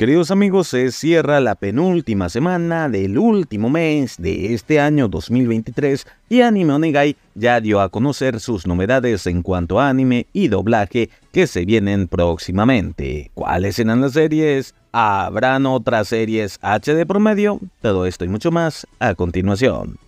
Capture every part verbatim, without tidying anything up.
Queridos amigos, se cierra la penúltima semana del último mes de este año dos mil veintitrés y Anime Onegai ya dio a conocer sus novedades en cuanto a anime y doblaje que se vienen próximamente. ¿Cuáles serán las series? ¿Habrán otras series H D promedio? Todo esto y mucho más a continuación.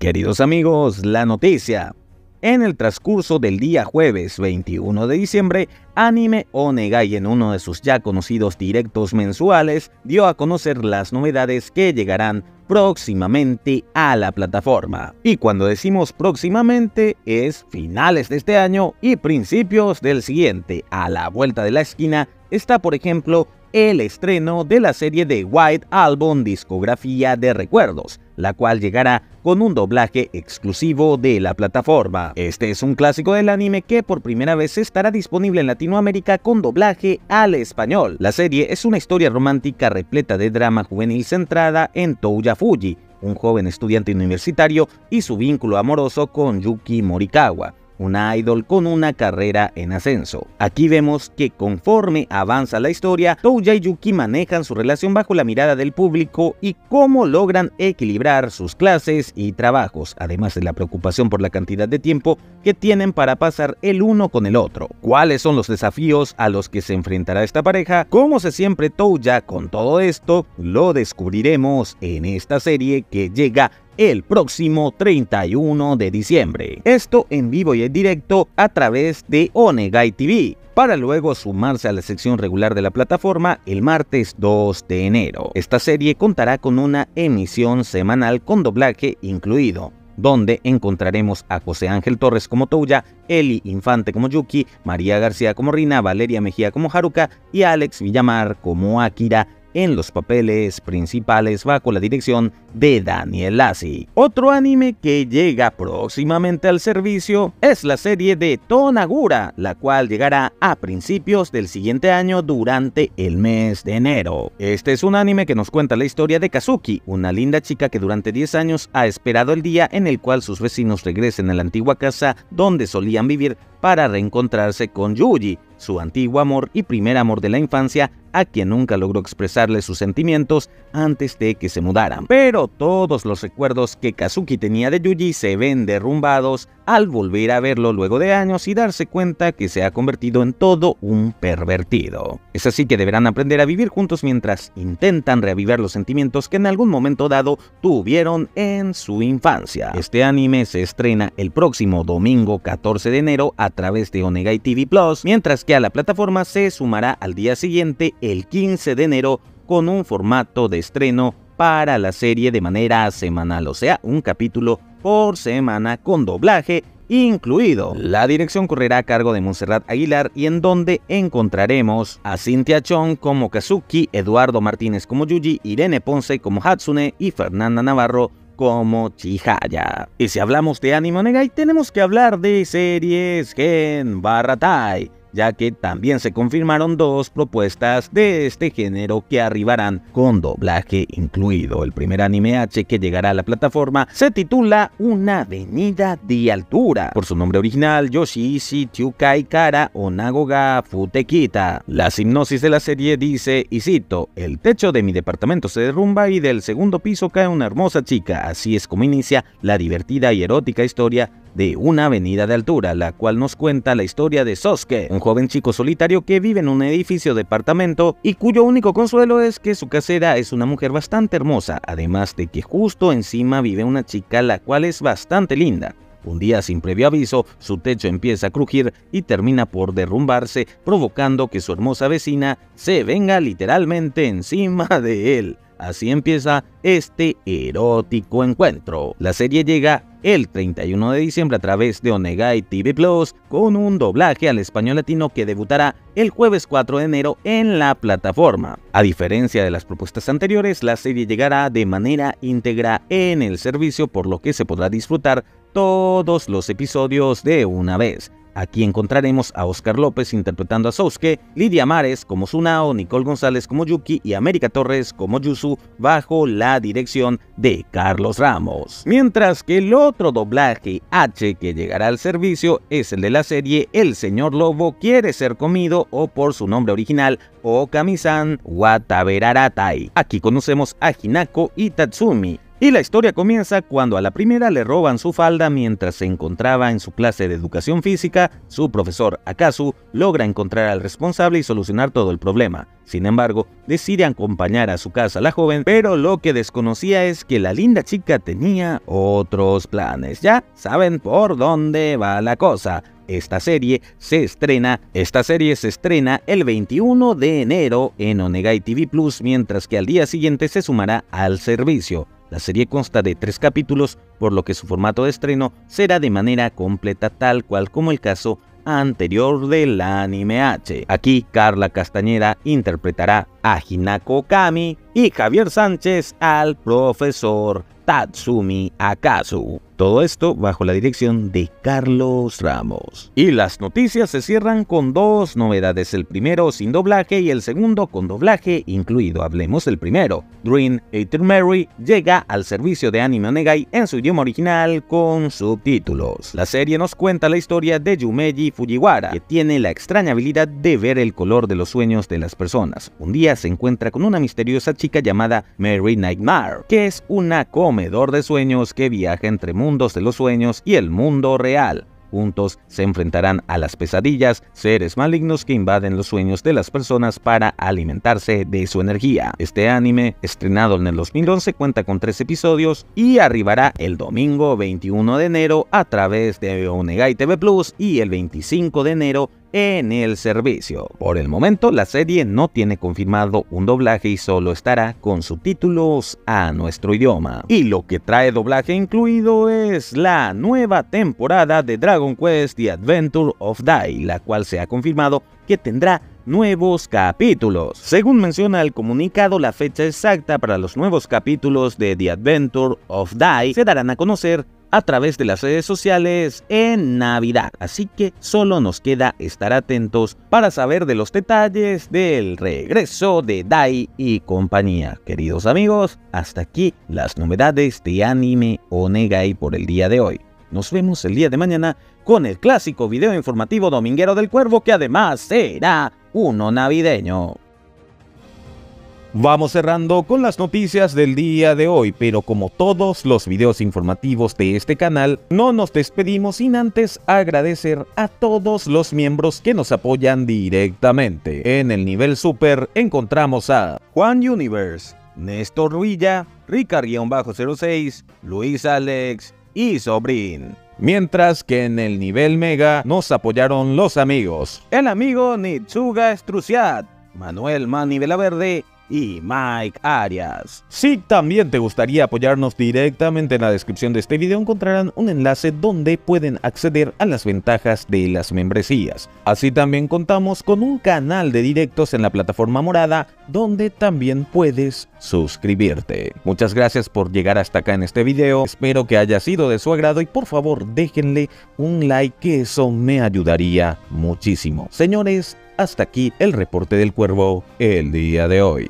Queridos amigos, la noticia. En el transcurso del día jueves veintiuno de diciembre, Anime Onegai en uno de sus ya conocidos directos mensuales dio a conocer las novedades que llegarán próximamente a la plataforma. Y cuando decimos próximamente es finales de este año y principios del siguiente. A la vuelta de la esquina está, por ejemplo, el estreno de la serie de White Album Discografía de Recuerdos, la cual llegará con un doblaje exclusivo de la plataforma. Este es un clásico del anime que por primera vez estará disponible en Latinoamérica con doblaje al español. La serie es una historia romántica repleta de drama juvenil centrada en Touya Fuji, un joven estudiante universitario, y su vínculo amoroso con Yuki Morikawa, una idol con una carrera en ascenso. Aquí vemos que conforme avanza la historia, Touya y Yuki manejan su relación bajo la mirada del público y cómo logran equilibrar sus clases y trabajos, además de la preocupación por la cantidad de tiempo que tienen para pasar el uno con el otro. ¿Cuáles son los desafíos a los que se enfrentará esta pareja? ¿Cómo se siempre Touya con todo esto? Lo descubriremos en esta serie que llega el próximo treinta y uno de diciembre. Esto en vivo y en directo a través de Onegai T V, para luego sumarse a la sección regular de la plataforma el martes dos de enero. Esta serie contará con una emisión semanal con doblaje incluido, donde encontraremos a José Ángel Torres como Touya, Eli Infante como Yuki, María García como Rina, Valeria Mejía como Haruka y Alex Villamar como Akira, en los papeles principales bajo la dirección de Daniel Lacy. Otro anime que llega próximamente al servicio es la serie de Tonagura, la cual llegará a principios del siguiente año durante el mes de enero. Este es un anime que nos cuenta la historia de Kazuki, una linda chica que durante diez años ha esperado el día en el cual sus vecinos regresen a la antigua casa donde solían vivir para reencontrarse con Yuji, su antiguo amor y primer amor de la infancia, a quien nunca logró expresarle sus sentimientos antes de que se mudaran. Pero todos los recuerdos que Kazuki tenía de Yuji se ven derrumbados al volver a verlo luego de años y darse cuenta que se ha convertido en todo un pervertido. Es así que deberán aprender a vivir juntos mientras intentan reavivar los sentimientos que en algún momento dado tuvieron en su infancia. Este anime se estrena el próximo domingo catorce de enero a través de Onegai T V Plus, mientras que a la plataforma se sumará al día siguiente el quince de enero con un formato de estreno para la serie de manera semanal, o sea, un capítulo por semana con doblaje incluido. La dirección correrá a cargo de Montserrat Aguilar, y en donde encontraremos a Cynthia Chong como Kazuki, Eduardo Martínez como Yuji, Irene Ponce como Hatsune y Fernanda Navarro como Chihaya. Y si hablamos de Anime Onegai, tenemos que hablar de series Genbaratai, ya que también se confirmaron dos propuestas de este género que arribarán con doblaje incluido. El primer anime H que llegará a la plataforma se titula Una Avenida de Altura, por su nombre original Yoshishi Chukaikara Onagoga Futekita. La sinopsis de la serie dice, y cito, "El techo de mi departamento se derrumba y del segundo piso cae una hermosa chica. Así es como inicia la divertida y erótica historia de Una Avenida de Altura, la cual nos cuenta la historia de Sosuke, un joven chico solitario que vive en un edificio de apartamento y cuyo único consuelo es que su casera es una mujer bastante hermosa, además de que justo encima vive una chica la cual es bastante linda. Un día, sin previo aviso, su techo empieza a crujir y termina por derrumbarse, provocando que su hermosa vecina se venga literalmente encima de él. Así empieza este erótico encuentro". La serie llega el treinta y uno de diciembre a través de Onegai T V Plus con un doblaje al español latino que debutará el jueves cuatro de enero en la plataforma. A diferencia de las propuestas anteriores, la serie llegará de manera íntegra en el servicio, por lo que se podrá disfrutar todos los episodios de una vez. Aquí encontraremos a Oscar López interpretando a Sosuke, Lidia Mares como Sunao, Nicole González como Yuki y América Torres como Yuzu, bajo la dirección de Carlos Ramos. Mientras que el otro doblaje H que llegará al servicio es el de la serie El Señor Lobo Quiere Ser Comido, o por su nombre original, Okami-san Wataberaratai. Aquí conocemos a Hinako y Tatsumi. Y la historia comienza cuando a la primera le roban su falda mientras se encontraba en su clase de educación física. Su profesor Akazu logra encontrar al responsable y solucionar todo el problema. Sin embargo, decide acompañar a su casa a la joven, pero lo que desconocía es que la linda chica tenía otros planes. Ya saben por dónde va la cosa. Esta serie se estrena, esta serie se estrena el veintiuno de enero en Onegai T V Plus, mientras que al día siguiente se sumará al servicio. La serie consta de tres capítulos, por lo que su formato de estreno será de manera completa, tal cual como el caso anterior del anime H. Aquí Carla Castañeda interpretará a Hinako Okami y Javier Sánchez al profesor Tatsumi Akazu. Todo esto bajo la dirección de Carlos Ramos. Y las noticias se cierran con dos novedades, el primero sin doblaje y el segundo con doblaje incluido. Hablemos del primero. Dream Eater Mary llega al servicio de Anime Onegai en su idioma original con subtítulos. La serie nos cuenta la historia de Yumeji Fujiwara, que tiene la extraña habilidad de ver el color de los sueños de las personas. Un día se encuentra con una misteriosa chica llamada Mary Nightmare, que es una comedor de sueños que viaja entre mundos mundos de los sueños y el mundo real. Juntos se enfrentarán a las pesadillas, seres malignos que invaden los sueños de las personas para alimentarse de su energía. Este anime, estrenado en el dos mil once, cuenta con tres episodios y arribará el domingo veintiuno de enero a través de Onegai T V Plus y el veinticinco de enero en el servicio. Por el momento, la serie no tiene confirmado un doblaje y solo estará con subtítulos a nuestro idioma. Y lo que trae doblaje incluido es la nueva temporada de Dragon Quest The Adventure of Dai, la cual se ha confirmado que tendrá nuevos capítulos. Según menciona el comunicado, la fecha exacta para los nuevos capítulos de The Adventure of Dai se darán a conocer a través de las redes sociales en Navidad, así que solo nos queda estar atentos para saber de los detalles del regreso de Dai y compañía. Queridos amigos, hasta aquí las novedades de Anime Onegai por el día de hoy. Nos vemos el día de mañana con el clásico video informativo dominguero del Cuervo, que además será uno navideño. Vamos cerrando con las noticias del día de hoy, pero como todos los videos informativos de este canal, no nos despedimos sin antes agradecer a todos los miembros que nos apoyan directamente. En el nivel super encontramos a Juan Universe, Néstor Ruilla, Ricardo cero seis, Luis Alex y Sobrin. Mientras que en el nivel mega nos apoyaron los amigos: el amigo Nitsuga Estruciat, Manuel Mani Velaverde y Mike Arias. Si también te gustaría apoyarnos directamente, en la descripción de este video encontrarán un enlace donde pueden acceder a las ventajas de las membresías. Así también contamos con un canal de directos en la plataforma morada donde también puedes suscribirte. Muchas gracias por llegar hasta acá en este video, espero que haya sido de su agrado y por favor déjenle un like, que eso me ayudaría muchísimo. Señores, hasta aquí el reporte del Cuervo el día de hoy.